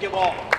give all.